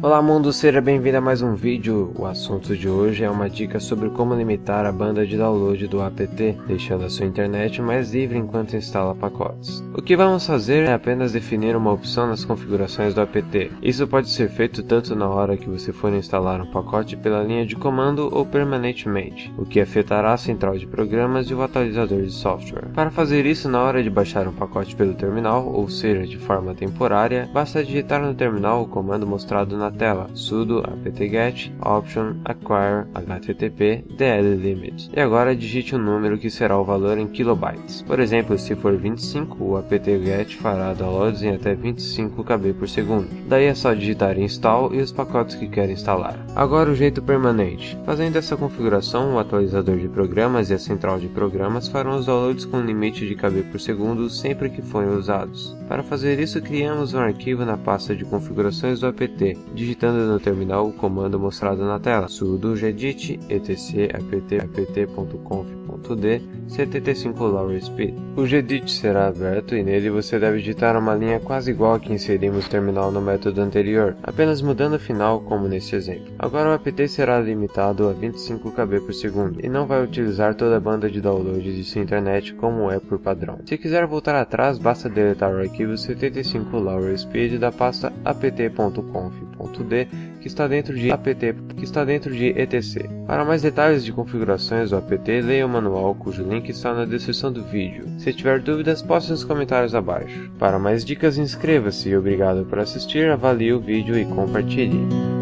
Olá mundo, seja bem-vindo a mais um vídeo. O assunto de hoje é uma dica sobre como limitar a banda de download do apt, deixando a sua internet mais livre enquanto instala pacotes. O que vamos fazer é apenas definir uma opção nas configurações do apt. Isso pode ser feito tanto na hora que você for instalar um pacote pela linha de comando ou permanentemente, o que afetará a central de programas e o atualizador de software. Para fazer isso na hora de baixar um pacote pelo terminal, ou seja, de forma temporária, basta digitar no terminal o comando mostrado na tela, sudo apt-get option acquire http dl limit, e agora digite um número que será o valor em kilobytes. Por exemplo, se for 25, o apt-get fará downloads em até 25 KB por segundo. Daí é só digitar install e os pacotes que quer instalar. Agora o jeito permanente. Fazendo essa configuração, o atualizador de programas e a central de programas farão os downloads com limite de KB por segundo sempre que forem usados. Para fazer isso, criamos um arquivo na pasta de configurações do apt, digitando no terminal o comando mostrado na tela, sudo gedit etc apt.conf.d ctt5lowspeed. O gedit será aberto e nele você deve digitar uma linha quase igual a que inserimos o terminal no método anterior, apenas mudando o final como neste exemplo. Agora o apt será limitado a 25 KB por segundo e não vai utilizar toda a banda de download de sua internet como é por padrão. Se quiser voltar atrás, basta deletar o arquivo 75lowspeed da pasta apt.conf.d que está dentro de etc. Para mais detalhes de configurações do apt, leia o manual cujo link está na descrição do vídeo. Se tiver dúvidas, poste nos comentários abaixo. Para mais dicas, inscreva-se. Obrigado por assistir, avalie o vídeo e compartilhe.